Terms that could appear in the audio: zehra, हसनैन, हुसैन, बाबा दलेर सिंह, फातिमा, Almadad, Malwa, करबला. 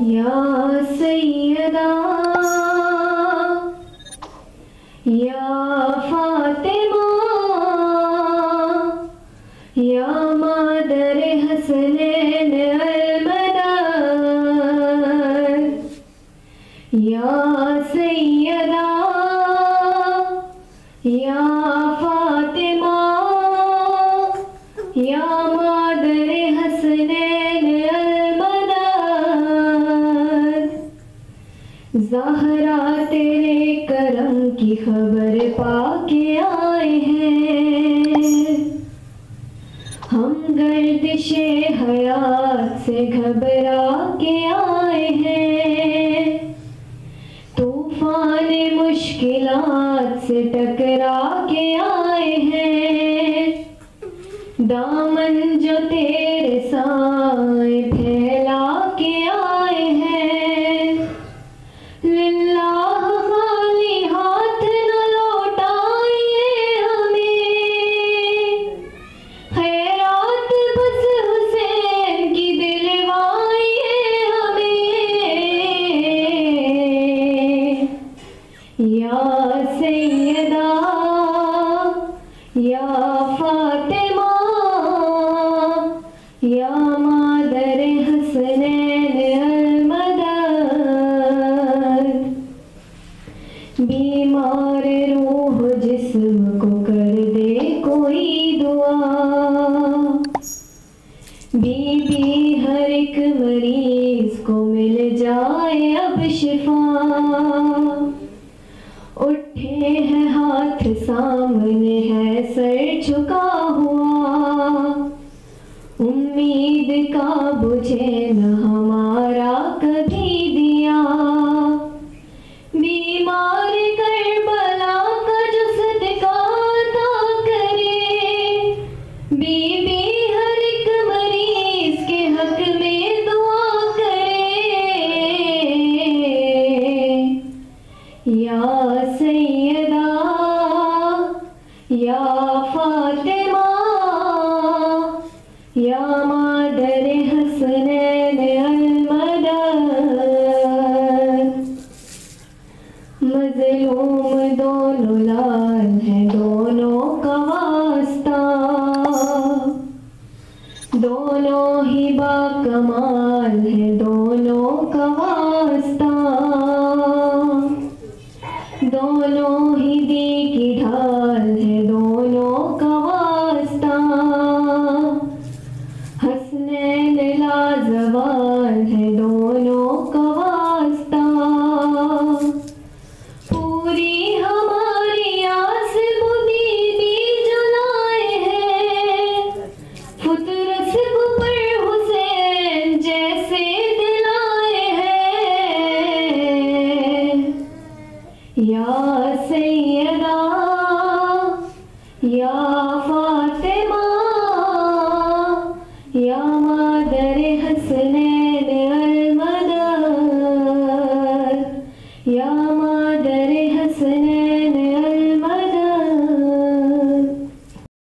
या सैयदा या फातिमा या मादर हसनैन अलमदाद। या सैयदा या फातिमा या मादर हसनैन अलमदाद। ज़हरा तेरे करम की खबर पाके आए हैं हम, गर्दिशे हयात से घबरा के आए हैं, तूफान मुश्किलात से टकरा के आए हैं, दामन जो तेरे साए फैला के आए हैं, लिल्लाह खाली हाथ न लौटाइए हमें, खैरात बस हुसैन की दिलवाइए हमें। या सैयदा या फातिमा या मादर हसनैन अलमदद। बीमार रूह जिस्म को कर दे कोई दुआ, बीबी हर एक मरीज को मिल जाए अब शिफा। उठे हैं हाथ सामने है सर झुका हुआ, उम्मीद का बुझे न हमारा कभी दिया। बीमार करबला का जो सदका अता करे, बीबी हर एक मरीज के हक में दुआ करे। या सैयदा या फातिमा या मादर हसनैन अलमदद। मजलूम दोनों लाल हैं दोनों का वास्ता, दोनों ही बाकमाल हैं दोनों का वास्ता, दोनों ही दी की ढाल हैं दोनों का वास्ता। हसनैन लाजवान है दोनों का वास्ता, पूरी हमारी आस वो बीबी जलाए हैं, फुतरत को पर हुसैन जैसे दिलाए हैं। या सैयदा या